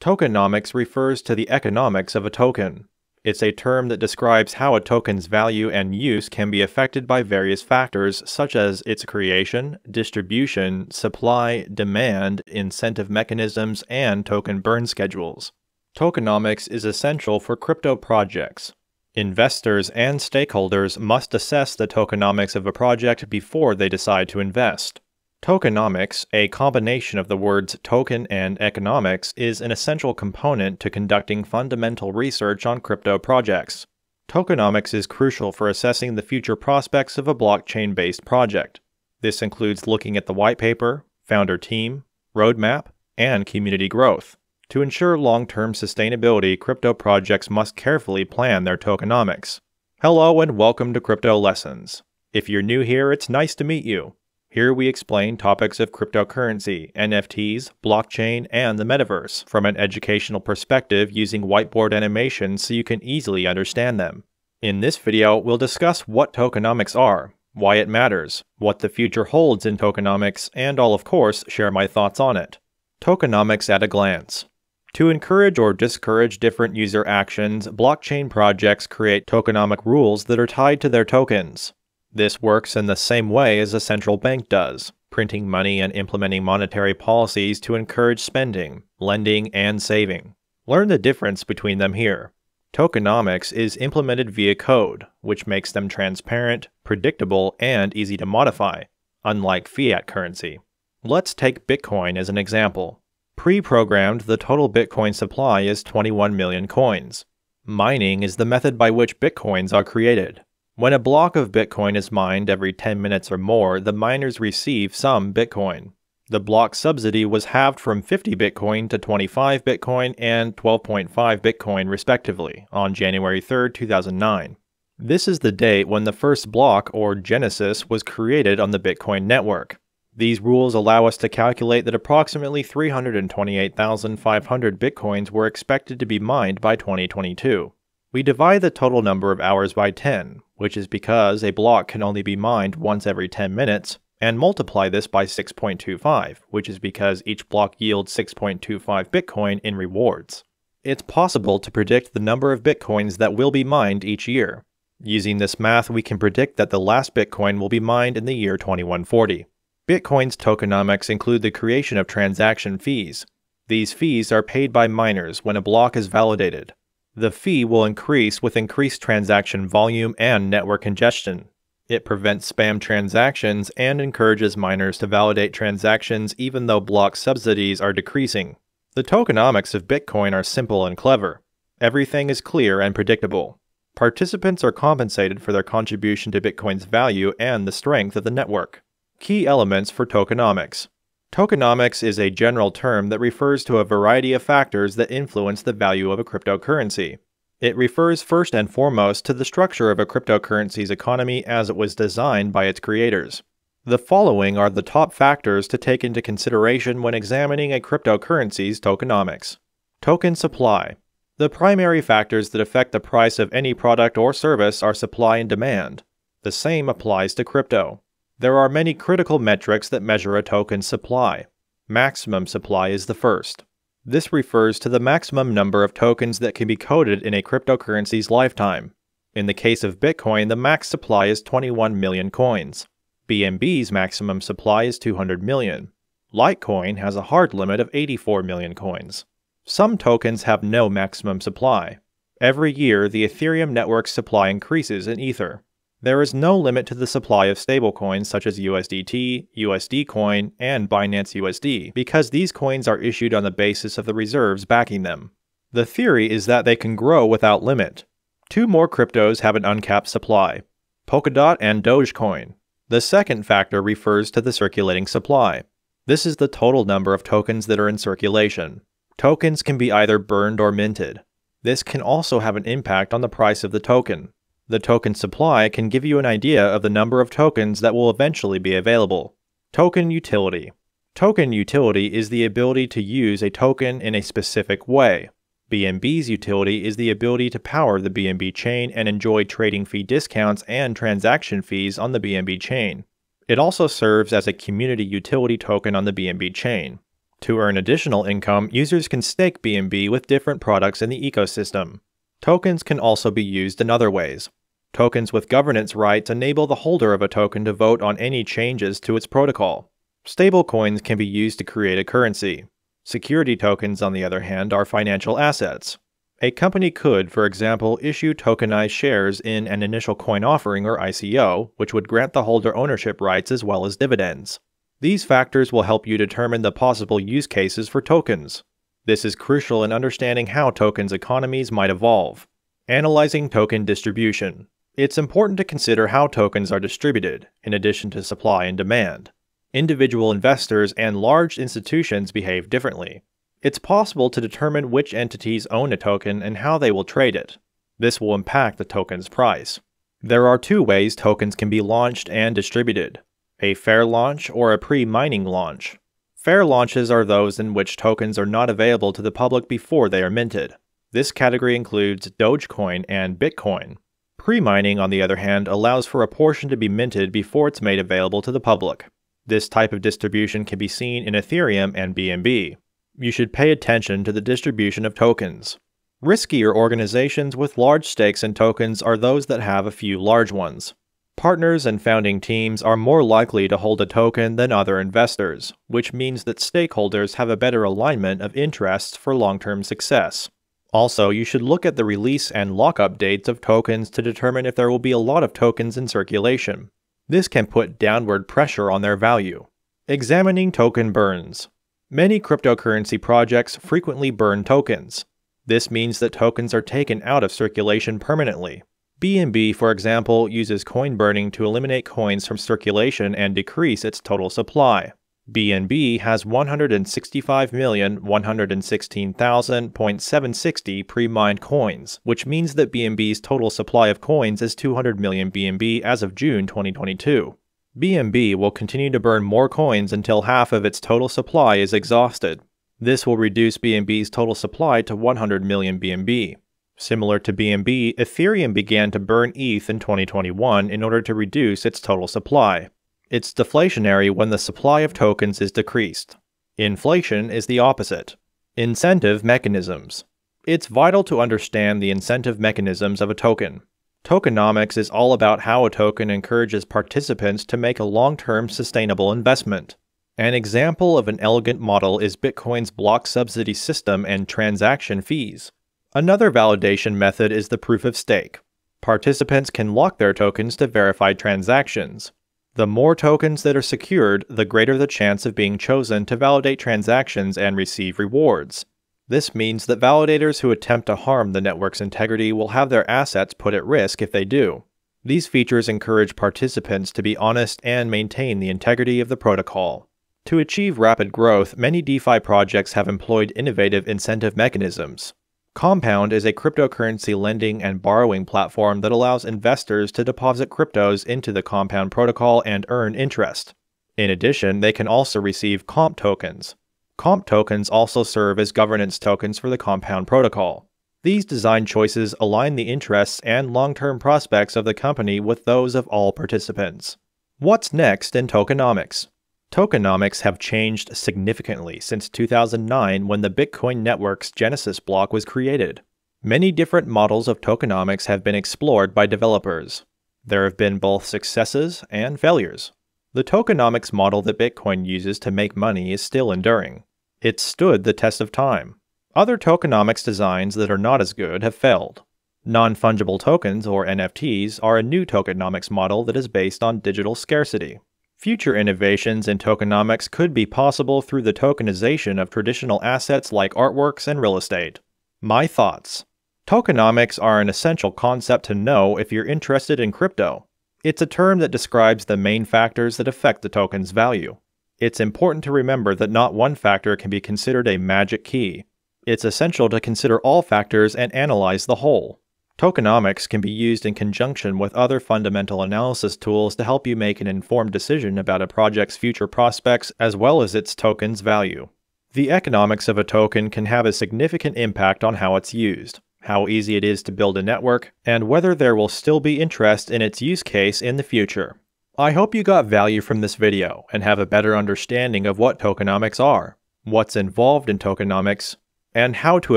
Tokenomics refers to the economics of a token. It's a term that describes how a token's value and use can be affected by various factors such as its creation, distribution, supply, demand, incentive mechanisms, and token burn schedules. Tokenomics is essential for crypto projects. Investors and stakeholders must assess the tokenomics of a project before they decide to invest. Tokenomics, a combination of the words token and economics, is an essential component to conducting fundamental research on crypto projects. Tokenomics is crucial for assessing the future prospects of a blockchain-based project. This includes looking at the white paper, founder team, roadmap, and community growth. To ensure long-term sustainability, crypto projects must carefully plan their tokenomics. Hello and welcome to Crypto Lessons. If you're new here, it's nice to meet you. Here we explain topics of cryptocurrency, NFTs, blockchain, and the metaverse from an educational perspective using whiteboard animations so you can easily understand them. In this video, we'll discuss what tokenomics are, why it matters, what the future holds in tokenomics, and I'll of course share my thoughts on it. Tokenomics at a glance. To encourage or discourage different user actions, blockchain projects create tokenomic rules that are tied to their tokens. This works in the same way as a central bank does, printing money and implementing monetary policies to encourage spending, lending, and saving. Learn the difference between them here. Tokenomics is implemented via code, which makes them transparent, predictable, and easy to modify, unlike fiat currency. Let's take Bitcoin as an example. Pre-programmed, the total Bitcoin supply is 21 million coins. Mining is the method by which Bitcoins are created. When a block of Bitcoin is mined every 10 minutes or more, the miners receive some Bitcoin. The block subsidy was halved from 50 Bitcoin to 25 Bitcoin and 12.5 Bitcoin respectively on January 3, 2009. This is the date when the first block, or Genesis, was created on the Bitcoin network. These rules allow us to calculate that approximately 328,500 Bitcoins were expected to be mined by 2022. We divide the total number of hours by 10, which is because a block can only be mined once every 10 minutes, and multiply this by 6.25, which is because each block yields 6.25 Bitcoin in rewards. It's possible to predict the number of Bitcoins that will be mined each year. Using this math, we can predict that the last Bitcoin will be mined in the year 2140. Bitcoin's tokenomics include the creation of transaction fees. These fees are paid by miners when a block is validated. The fee will increase with increased transaction volume and network congestion. It prevents spam transactions and encourages miners to validate transactions even though block subsidies are decreasing. The tokenomics of Bitcoin are simple and clever. Everything is clear and predictable. Participants are compensated for their contribution to Bitcoin's value and the strength of the network. Key elements for tokenomics. Tokenomics is a general term that refers to a variety of factors that influence the value of a cryptocurrency. It refers first and foremost to the structure of a cryptocurrency's economy as it was designed by its creators. The following are the top factors to take into consideration when examining a cryptocurrency's tokenomics. Token supply. The primary factors that affect the price of any product or service are supply and demand. The same applies to crypto. There are many critical metrics that measure a token's supply. Maximum supply is the first. This refers to the maximum number of tokens that can be coded in a cryptocurrency's lifetime. In the case of Bitcoin, the max supply is 21 million coins. BNB's maximum supply is 200 million. Litecoin has a hard limit of 84 million coins. Some tokens have no maximum supply. Every year, the Ethereum network's supply increases in Ether. There is no limit to the supply of stablecoins such as USDT, USD Coin, and Binance USD because these coins are issued on the basis of the reserves backing them. The theory is that they can grow without limit. Two more cryptos have an uncapped supply, Polkadot and Dogecoin. The second factor refers to the circulating supply. This is the total number of tokens that are in circulation. Tokens can be either burned or minted. This can also have an impact on the price of the token. The token supply can give you an idea of the number of tokens that will eventually be available. Token utility. Token utility is the ability to use a token in a specific way. BNB's utility is the ability to power the BNB chain and enjoy trading fee discounts and transaction fees on the BNB chain. It also serves as a community utility token on the BNB chain. To earn additional income, users can stake BNB with different products in the ecosystem. Tokens can also be used in other ways. Tokens with governance rights enable the holder of a token to vote on any changes to its protocol. Stablecoins can be used to create a currency. Security tokens, on the other hand, are financial assets. A company could, for example, issue tokenized shares in an initial coin offering or ICO, which would grant the holder ownership rights as well as dividends. These factors will help you determine the possible use cases for tokens. This is crucial in understanding how tokens economies might evolve. Analyzing token distribution. It's important to consider how tokens are distributed, in addition to supply and demand. Individual investors and large institutions behave differently. It's possible to determine which entities own a token and how they will trade it. This will impact the token's price. There are two ways tokens can be launched and distributed: a fair launch or a pre-mining launch. Fair launches are those in which tokens are not available to the public before they are minted. This category includes Dogecoin and Bitcoin. Pre-mining, on the other hand, allows for a portion to be minted before it's made available to the public. This type of distribution can be seen in Ethereum and BNB. You should pay attention to the distribution of tokens. Riskier organizations with large stakes in tokens are those that have a few large ones. Partners and founding teams are more likely to hold a token than other investors, which means that stakeholders have a better alignment of interests for long-term success. Also, you should look at the release and lockup dates of tokens to determine if there will be a lot of tokens in circulation. This can put downward pressure on their value. Examining token burns. Many cryptocurrency projects frequently burn tokens. This means that tokens are taken out of circulation permanently. BNB, for example, uses coin burning to eliminate coins from circulation and decrease its total supply. BNB has 165,116,000.760 pre-mined coins, which means that BNB's total supply of coins is 200 million BNB as of June 2022. BNB will continue to burn more coins until half of its total supply is exhausted. This will reduce BNB's total supply to 100 million BNB. Similar to BNB, Ethereum began to burn ETH in 2021 in order to reduce its total supply. It's deflationary when the supply of tokens is decreased. Inflation is the opposite. Incentive mechanisms. It's vital to understand the incentive mechanisms of a token. Tokenomics is all about how a token encourages participants to make a long-term sustainable investment. An example of an elegant model is Bitcoin's block subsidy system and transaction fees. Another validation method is the proof of stake. Participants can lock their tokens to verify transactions. The more tokens that are secured, the greater the chance of being chosen to validate transactions and receive rewards. This means that validators who attempt to harm the network's integrity will have their assets put at risk if they do. These features encourage participants to be honest and maintain the integrity of the protocol. To achieve rapid growth, many DeFi projects have employed innovative incentive mechanisms. Compound is a cryptocurrency lending and borrowing platform that allows investors to deposit cryptos into the Compound protocol and earn interest. In addition, they can also receive comp tokens. Comp tokens also serve as governance tokens for the Compound protocol. These design choices align the interests and long-term prospects of the company with those of all participants. What's next in tokenomics? Tokenomics have changed significantly since 2009 when the Bitcoin network's Genesis block was created. Many different models of tokenomics have been explored by developers. There have been both successes and failures. The tokenomics model that Bitcoin uses to make money is still enduring. It's stood the test of time. Other tokenomics designs that are not as good have failed. Non-fungible tokens, or NFTs, are a new tokenomics model that is based on digital scarcity. Future innovations in tokenomics could be possible through the tokenization of traditional assets like artworks and real estate. My thoughts. Tokenomics are an essential concept to know if you're interested in crypto. It's a term that describes the main factors that affect the token's value. It's important to remember that not one factor can be considered a magic key. It's essential to consider all factors and analyze the whole. Tokenomics can be used in conjunction with other fundamental analysis tools to help you make an informed decision about a project's future prospects as well as its token's value. The economics of a token can have a significant impact on how it's used, how easy it is to build a network, and whether there will still be interest in its use case in the future. I hope you got value from this video and have a better understanding of what tokenomics are. what's involved in tokenomics, and how to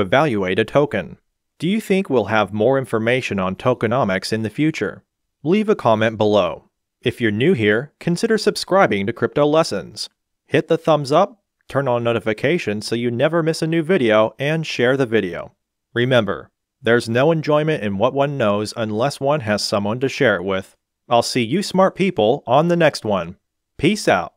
evaluate a token. Do you think we'll have more information on tokenomics in the future? Leave a comment below. If you're new here, consider subscribing to Crypto Lessons. Hit the thumbs up, turn on notifications so you never miss a new video, and share the video. Remember, there's no enjoyment in what one knows unless one has someone to share it with. I'll see you smart people on the next one. Peace out.